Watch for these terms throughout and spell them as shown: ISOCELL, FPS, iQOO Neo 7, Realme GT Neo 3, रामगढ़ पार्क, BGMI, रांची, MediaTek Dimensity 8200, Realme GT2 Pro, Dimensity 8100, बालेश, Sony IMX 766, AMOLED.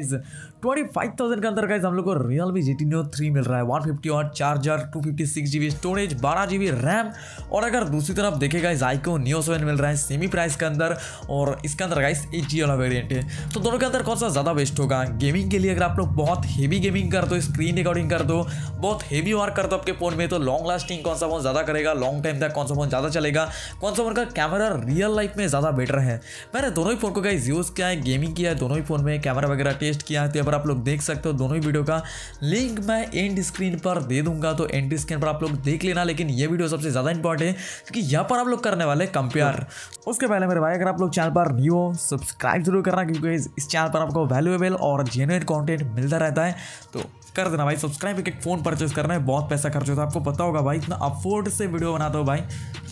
25,000 के अंदर गाइस हम लोग को Realme GT Neo 3 मिल रहा है। 150W charger, 256GB storage, 12GB RAM. और अगर दूसरी तरफ देखें गाइस iQOO Neo 7 मिल रहा है सेमी प्राइस के अंदर, और इसके अंदर गाइस HD वाला वेरिएंट है। तो दोनों के अंदर कौन सा ज़्यादा बेस्ट होगा? गेमिंग के लिए अगर आप लोग बहुत हेवी गेमिंग कर दो, स्क्रीन रिकॉर्डिंग कर दो, बहुत हेवी वर्क कर दो आपके फ़ोन में, तो लॉन्ग लास्टिंग कौन सा फोन ज़्यादा करेगा, लॉन्ग टाइम तक कौन सा फोन ज़्यादा चलेगा, कौन सा फोन का कैमरा रियल लाइफ में ज़्यादा बेटर है। मैंने दोनों ही फोन को गाइस यूज़ किया है, गेमिंग किया है, दोनों ही फोन में कैमरा वगैरह टेस्ट किया है। तो यहाँ पर आप लोग देख सकते हो दोनों ही वीडियो का लिंक मैं एंड स्क्रीन पर दे दूंगा, तो एंड स्क्रीन पर आप लोग देख लेना। लेकिन ये वीडियो सबसे ज़्यादा इंपॉर्टेंट है क्योंकि यहाँ पर आप लोग करने वाले कंपेयर। उसके पहले मेरे भाई अगर आप लोग चैनल पर न्यू हो सब्सक्राइब जरूर करना, क्योंकि इस चैनल पर आपको वैल्यूएबल और जेन्युइन कंटेंट मिलता रहता है। तो कर देना भाई सब्सक्राइब। एक फ़ोन परचेज करना है, बहुत पैसा खर्च होता है, आपको पता होगा भाई, इतना अफोर्ड से वीडियो बनाते हो भाई,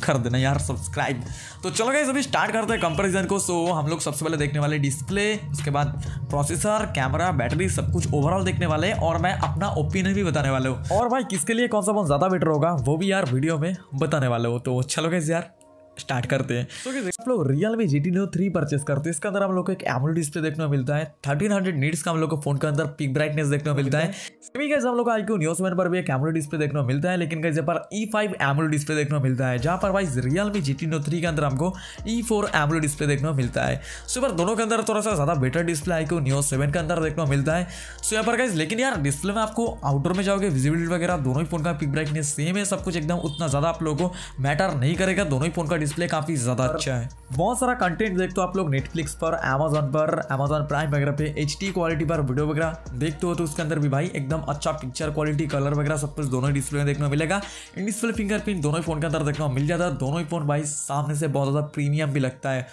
कर देना यार सब्सक्राइब। तो चलो गाइस अभी स्टार्ट करते हैं कंपैरिजन को। सो हम लोग सबसे पहले देखने वाले डिस्प्ले, उसके बाद प्रोसेसर, कैमरा, बैटरी, सब कुछ ओवरऑल देखने वाले हैं, और मैं अपना ओपिनियन भी बताने वाला हूँ, और भाई किसके लिए कौन सा फोन ज़्यादा बेटर होगा वो भी यार वीडियो में बताने वाला हो। तो चलो गाइस यार स्टार्ट करते हैं। तो आप लोग Realme GT Neo 3 परचेस करते हैं, इसके अंदर हम लोग को एक AMOLED डिस्प्ले देखने को मिलता है, 1300 नीट्स का हम लोग को फोन के अंदर पिक ब्राइटनेस देखने को मिलता है। सेमी गाइस हम लोग iQOO Neo 7 पर भी एक AMOLED डिस्प्ले देखने को मिलता है, लेकिन गाइस यहाँ पर E5 AMOLED डिस्प्ले देखने को मिलता है, जहाँ पर वाइज Realme GT Neo 3 के अंदर हमको E4 AMOLED डिस्प्ले देखने को मिलता है। सो पर दोनों के अंदर थोड़ा सा ज़्यादा बेटर डिस्प्ले iQOO Neo 7 के अंदर देखने को मिलता है। सो यहाँ पर गाइस लेकिन यार डिस्प्ले में आपको आउटडोर में जाओगे, विजिबिलिटी वगैरह दोनों ही फोन का पिक ब्राइटनेस सेम है, सब कुछ एकदम उतना ज़्यादा आप लोगों को मैटर नहीं करेगा, दोनों ही फोन का डिस्प्ले काफी ज्यादा अच्छा है। बहुत सारा कंटेंट देखते हो आप लोग नेटफ्लिक्स पर, अमेजोन पर, अमेजॉन प्राइम वगैरह पे HD क्वालिटी पर वीडियो वगैरह देखते हो, तो उसके अंदर भी भाई एकदम अच्छा पिक्चर क्वालिटी, कलर वगैरह सब कुछ दोनों ही डिस्प्ले में देखने को मिलेगा। इन डिस्प्ले फिंगरप्रिंट दोनों ही फोन के अंदर देखने को मिल जाता है, दोनों ही फोन भाई सामने से बहुत ज़्यादा प्रीमियम भी लगता है।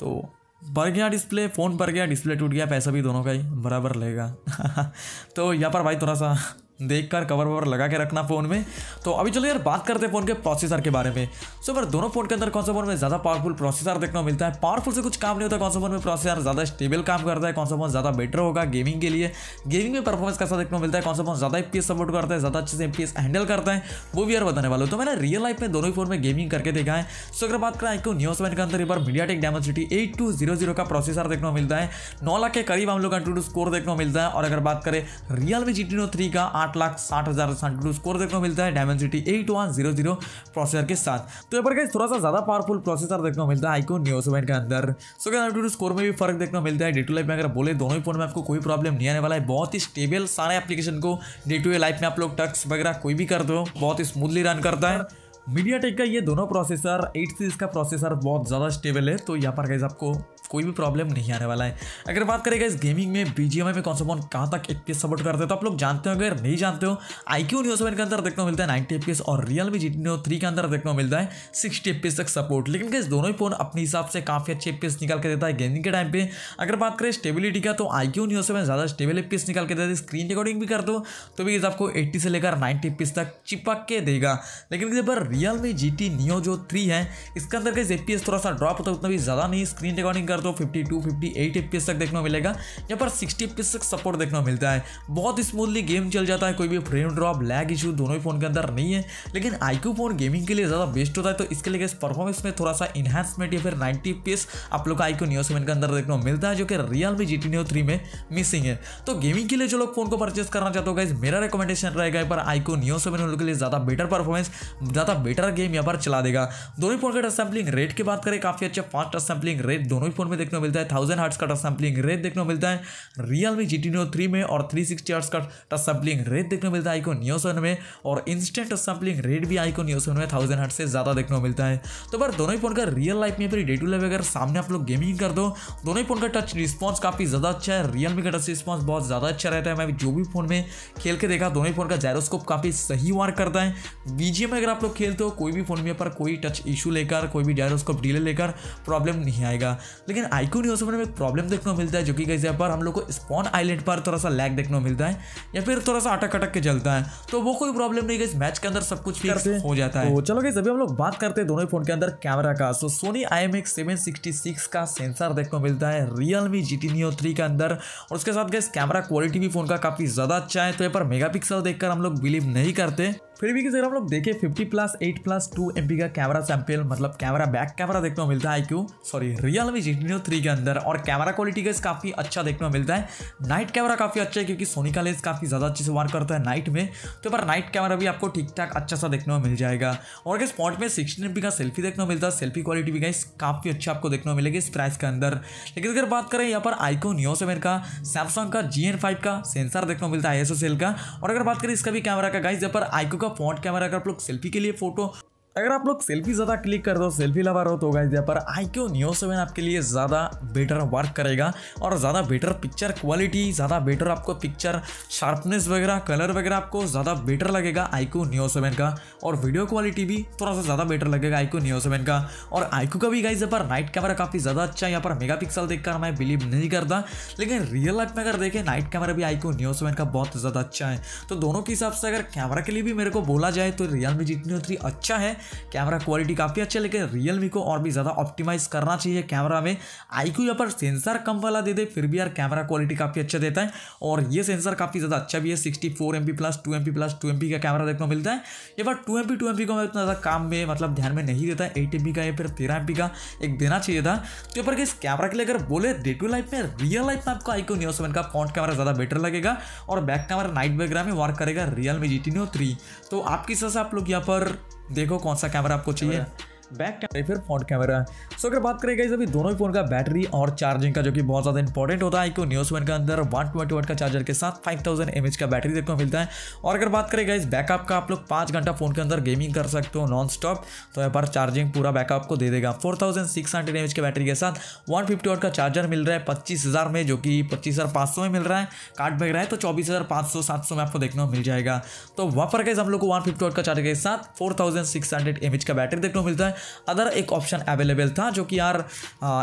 तो भर गया डिस्प्ले, फ़ोन भर गया, डिस्प्ले टूट गया, पैसा भी दोनों का ही बराबर लगेगा। तो यहाँ पर भाई थोड़ा सा देखकर कवर ववर लगा के रखना फ़ोन में। तो अभी चलो यार बात करते हैं फ़ोन के प्रोसेसर के बारे में। सो पर दोनों फ़ोन के अंदर कौन सा फोन में ज़्यादा पावरफुल प्रोसेसर देखने को मिलता है, पावरफुल से कुछ काम नहीं होता, कौन सा फोन में प्रोसेसर ज़्यादा स्टेबल काम करता है, कौन सा फोन ज़्यादा बेटर होगा गेमिंग के लिए, गेमिंग में परफॉर्मेंस कैसा देखने को मिलता है, कौन सा फोन ज़्यादा FPS सपोर्ट करता है, ज़्यादा अच्छे से FPS हैंडल करता है, वो भी यार बताने वाला हूँ। तो मैंने रियल लाइफ में दोनों ही फोन में गेमिंग करके देखा है। सो अगर बात करें iQOO Neo 7 के अंदर एक बार MediaTek Dimensity 8200 का प्रोसेसर देखने को मिलता है, 9 लाख के करीब हम लोग का टू स्कोर देखने को मिलता है। और अगर बात करें Realme GT Neo 3 का 8,60,000 स्कोर देखने को मिलता है Dimensity 8100 प्रोसेसर के साथ। तो यहाँ पर थोड़ा सा ज़्यादा पावरफुल प्रोसेसर देखने को मिलता है iQOO Neo 7 के अंदर। सो क्या स्कोर में भी फर्क देखने को मिलता है। डे टू लाइफ में अगर बोले दोनों ही फोन में आपको कोई प्रॉब्लम नहीं आने वाला है, बहुत ही स्टेबल सारे एप्लीकेशन को डे टू डे लाइफ में आप लोग टक्स वगैरह कोई भी कर दो बहुत स्मूथली रन करता है। MediaTek का ये दोनों प्रोसेसर 8 सीरीज़ का प्रोसेसर बहुत ज़्यादा स्टेबल है, तो यहाँ पर गाइस आपको कोई भी प्रॉब्लम नहीं आने वाला है। अगर बात करें गाइस गेमिंग में BGMI में कौन सा फोन कहाँ तक FPS सपोर्ट करते हैं, तो आप लोग जानते हो, अगर नहीं जानते हो iQOO Neo 7 के अंदर देखने को मिलता है 90 FPS, और Realme GT Neo 3 के अंदर देखने को मिलता है 60 FPS तक सपोर्ट। लेकिन गाइस दोनों ही फोन अपने हिसाब से काफ़ी अच्छे FPS निकाल के देता है गेमिंग के टाइम पर। अगर बात करें स्टेबिलिटी का, तो iQOO Neo 7 ज़्यादा स्टेबल FPS निकाल के देता है, स्क्रीन रिकॉर्डिंग भी कर दो तो भी आपको 80 से लेकर 90 FPS तक चिपक के देगा। लेकिन इस पर Realme GT Neo जो 3 है इसके अंदर का FPS थोड़ा सा ड्रॉप होता है, उतना भी ज़्यादा नहीं, स्क्रीन रिकॉर्डिंग कर दो 52-58 FPS तक देखने को मिलेगा। यहाँ पर 60 FPS तक सपोर्ट देखने को मिलता है, बहुत स्मूथली गेम चल जाता है, कोई भी फ्रेम ड्रॉप, लैग इशू दोनों ही फोन के अंदर नहीं है। लेकिन iQOO फोन गेमिंग के लिए ज़्यादा बेस्ट होता है, तो इसके लिए इस परफॉर्मेंस में थोड़ा सा इन्हांसमेंट या फिर 90 FPS आप लोग का iQOO Neo 7 के अंदर देखने को मिलता है, जो कि Realme GT Neo 3 में मिसिंग है। तो गेमिंग के लिए जो लोग फोन को परचेस करना चाहते हो गाइस, मेरा रिकमेंडेशन रहेगा पर iQOO Neo 7 उन लोगों के लिए ज़्यादा बेटर परफॉर्मेंस, ज़्यादा बेटर गेम यहाँ पर चला देगा। दोनों ही फोन का टच सैंपलिंग रेट की बात करें, काफी अच्छा फास्ट टच सैंपलिंग रेट दोनों ही फोन में देखने को मिलता है। 1000 हर्ट्ज का टच सैंपलिंग रेट देखने को मिलता है Realme GT Neo 3 में, और 360 हर्ट्ज का टच सैंपलिंग रेट देखने को मिलता है iQOO Neo 7 में, और इंस्टेंट टच सैंपलिंग रेट भी iQOO Neo 7 में 1000 हर्ट्ज से ज़्यादा देखने को मिलता है। तो पर दोनों ही फोन का रियल लाइफ में फिर डे टू लाइफ अगर सामने आप लोग गेमिंग कर दो, दोनों ही फोन का टच रिस्पॉन्स काफ़ी ज़्यादा अच्छा है। Realme का टच रिस्पॉन्स बहुत ज़्यादा अच्छा रहता है, मैं जो भी फोन में खेल के देखा दोनों ही फोन का जायरोस्कोप काफ़ी सही वर्क करता है। BGMI अगर आप लोग खेलते हो कोई भी फोन में पर कोई टच इशू लेकर, कोई भी जायरोस्कोप डीले लेकर प्रॉब्लम नहीं आएगा। लेकिन iQOO Neo 7 में एक प्रॉब्लम देखने को मिलता है, जो कि गाइस यहाँ पर हम लोग को स्पॉन आइलैंड पर थोड़ा सा लैग देखने को मिलता है, या फिर थोड़ा सा अटक अटक के चलता है, तो वो कोई प्रॉब्लम नहीं गाइस, मैच के अंदर सब कुछ फिक्स हो जाता है। तो चलो गाइस अभी हम लोग बात करते हैं दोनों ही फोन के अंदर कैमरा का। सो Sony IMX 766 का सेंसर देखने को मिलता है Realme GT Neo 3 के अंदर, और उसके साथ गाइस कैमरा क्वालिटी भी फोन का काफ़ी ज़्यादा अच्छा है। तो यहाँ पर मेगापिक्सल देखकर हम लोग बिलीव नहीं करते, फिर भी अगर आप लोग देखें 50+8+2 MP का कैमरा सैम्पल, मतलब कैमरा बैक कैमरा देखने को मिलता है Realme GT Neo 3 के अंदर, और कैमरा क्वालिटी का काफ़ी अच्छा देखने को मिलता है। नाइट कैमरा काफ़ी अच्छा है क्योंकि सोनी का लेंस काफ़ी ज़्यादा अच्छे से वर्क करता है नाइट में, तो पर नाइट कैमरा भी आपको ठीक ठाक अच्छा सा देखने को मिल जाएगा। और स्पॉट में 16 MP का सेल्फी देखने को मिलता है, सेल्फी क्वालिटी भी काफ़ी अच्छा आपको देखने को मिलेगी इस प्राइस के अंदर। लेकिन अगर बात करें यहाँ पर iQOO Neo 7 का, सैमसंग का JN5 का सेंसर देखने को मिलता है ISOCELL का। और अगर बात करें इसका भी कैमरा का गाइस, यहाँ पर iQOO का फ्रंट कैमरा, अगर आप लोग सेल्फी के लिए फोटो, अगर आप लोग सेल्फी ज़्यादा क्लिक कर दो, सेल्फी लवर हो तो गाइस यहाँ पर iQOO Neo 7 आपके लिए ज़्यादा बेटर वर्क करेगा और ज़्यादा बेटर पिक्चर क्वालिटी, ज़्यादा बेटर आपको पिक्चर शार्पनेस वगैरह, कलर वगैरह आपको ज़्यादा बेटर लगेगा iQOO Neo 7 का। और वीडियो क्वालिटी भी थोड़ा सा ज़्यादा बेटर लगेगा iQOO Neo 7 का। और iQOO का भी गाइस यहाँ पर नाइट कैमरा काफ़ी ज़्यादा अच्छा है, यहाँ पर मेगा पिक्सल देखकर मैं बिलीव नहीं करता, लेकिन रियल लाइफ में अगर देखें नाइट कैमरा भी iQOO Neo 7 का बहुत ज़्यादा अच्छा है। तो दोनों के हिसाब से अगर कैमरा के लिए भी मेरे को बोला जाए तो Realme GT Neo 3 अच्छा है, कैमरा क्वालिटी काफ़ी अच्छी है, लेकिन Realme को और भी ज़्यादा ऑप्टिमाइज करना चाहिए कैमरा में। iQOO यहाँ पर सेंसर कम वाला दे दे फिर भी यार कैमरा क्वालिटी काफ़ी अच्छा देता है, और ये सेंसर काफ़ी ज़्यादा अच्छा भी है। 64 MP+2 MP+2 MP का कैमरा देखने को मिलता है। ये बार 2 MP को मैं उतना ज़्यादा काम में मतलब ध्यान में नहीं देता है, 8 MP का या फिर 13 MP का एक देना चाहिए था। तो पर किस कैमरा के लिए अगर बोले डे टू लाइफ में, रियल लाइफ में आपको iQOO Neo 7 का फ्रंट कैमरा ज़्यादा बेटर लगेगा और बैक कैमरा नाइट वगैरह में वर्क करेगा Realme GT Neo 3। तो आपके हिसाब से आप लोग यहाँ पर देखो कौन सा कैमरा आपको चाहिए, बैक कैमरा फिर फ्रंट कैमरा। सो अगर बात करें अभी दोनों ही फोन का बैटरी और चार्जिंग का, जो कि बहुत ज़्यादा इंपॉर्टेंट होता है iQOO Neo 7 के अंदर, 120W का चार्जर के साथ 5000 mAh का बैटरी देखने को मिलता है। और अगर बात करें इस बैकअप का, आप लोग 5 घंटा फोन के अंदर गेमिंग कर सकते हो नॉन स्टॉप, तो यहाँ पर चार्जिंग पूरा बैकअप को दे देगा। 4600 mAh की बैटरी के साथ 150W का चार्जर मिल रहा है 25000 में, जो कि 25500 में मिल रहा है कार्ड बैग रहा है, तो 24500-700 में आपको देखने को मिल जाएगा। तो वहाँ पर गाइस हम लोग को 150W का चार्जर के साथ 4600 mAh का बैटरी देखने को मिलता है। अदर एक ऑप्शन अवेलेबल था जो कि यार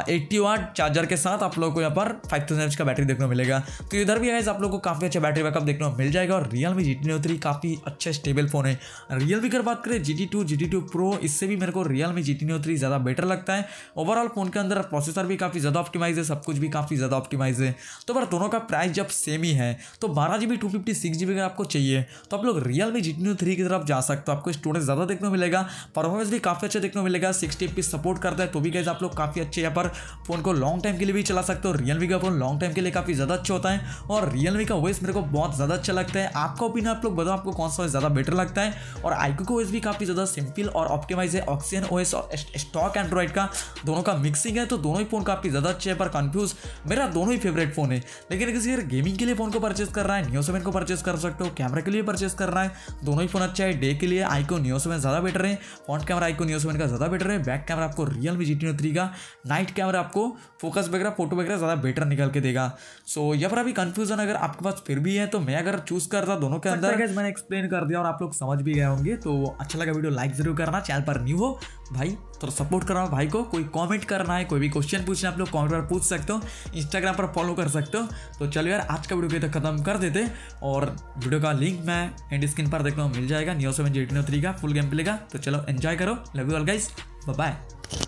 80W चार्जर के साथ आप लोगों को यहाँ पर 5000 mAh का बैटरी देखने को मिलेगा। तो इधर भी गाइस आप लोगों को काफ़ी अच्छा बैटरी बैकअप देखने को मिल जाएगा। और Realme GT Neo 3 काफ़ी अच्छा स्टेबल फोन है। Realme की बात करें GT2 Pro, इससे भी मेरे को Realme GT Neo 3 ज़्यादा बेटर लगता है। ओवरऑल फोन के अंदर प्रोसेसर भी काफ़ी ज़्यादा ऑप्टिमाइज है, सब कुछ भी काफ़ी ज़्यादा ऑप्टिमाइज है। तो पर दोनों का प्राइस जब सेम ही है, तो 12GB 256GB अगर आपको चाहिए तो आप लोग Realme GT Neo 3 की तरफ जा सकते हो। आपको स्टोरेज ज़्यादा देखने को मिलेगा, परफॉर्मेंस भी काफ़ी अच्छा को मिलेगा, 60 FPS सपोर्ट करता है, तो भी गाइस आप लोग काफ़ी अच्छे यहाँ पर फोन को लॉन्ग टाइम के लिए भी चला सकते हो। Realme का फोन लॉन्ग टाइम के लिए काफ़ी ज़्यादा अच्छा होता है और Realme का वॉइस मेरे को बहुत ज़्यादा अच्छा लगता है। आपका ओपिनियन आप लोग बताओ, आपको कौन सा वॉइस ज़्यादा बेटर लगता है। और iQOO का वॉइस भी काफ़ी ज़्यादा सिंपल और ऑप्टिमाइज है, ऑक्सीजन OS और स्टॉक एंड्रॉइड का दोनों का मिक्सिंग है, तो दोनों ही फोन काफ़ी ज़्यादा अच्छे हैं। पर कन्फ्यूज़, मेरा दोनों ही फेवरेट फोन है, लेकिन किसी गेमिंग के लिए फोन को परचेस कर रहा है Neo 7 को परचेस कर सकते हो, कैमरा के लिए परचेस कर रहा है दोनों ही फोन अच्छा है। डे के लिए iQOO Neo 7 ज़्यादा बेटर है, फ्रंट कैमरा iQOO Neo 7 का ज़्यादा बेटर है, बैक कैमरा आपको Realme GT Neo 3 का, नाइट कैमरा आपको फोकस वगैरह फोटो वगैरह ज़्यादा बेटर निकल के देगा। सो यहाँ पर अभी कंफ्यूजन अगर आपके पास फिर भी है तो मैं अगर चूज़ करता दोनों के अंदर। गाइस मैंने एक्सप्लेन कर दिया और आप लोग समझ भी गए होंगे। तो अच्छा लगा वीडियो लाइक ज़रूर करना, चैनल पर न्यू हो भाई थोड़ा सपोर्ट करना भाई को, कोई कमेंट करना है, कोई भी क्वेश्चन पूछना आप लोग कमेंट पर पूछ सकते हो, इंस्टाग्राम पर फॉलो कर सकते हो। तो चलो यार आज का वीडियो के तो खत्म कर देते, और वीडियो का लिंक मैं एंड स्क्रीन पर देखने को मिल जाएगा Neo 7 GT Neo 3 का फुल गेम प्ले का। तो चलो एंजॉय करो, love you all guys, bye bye.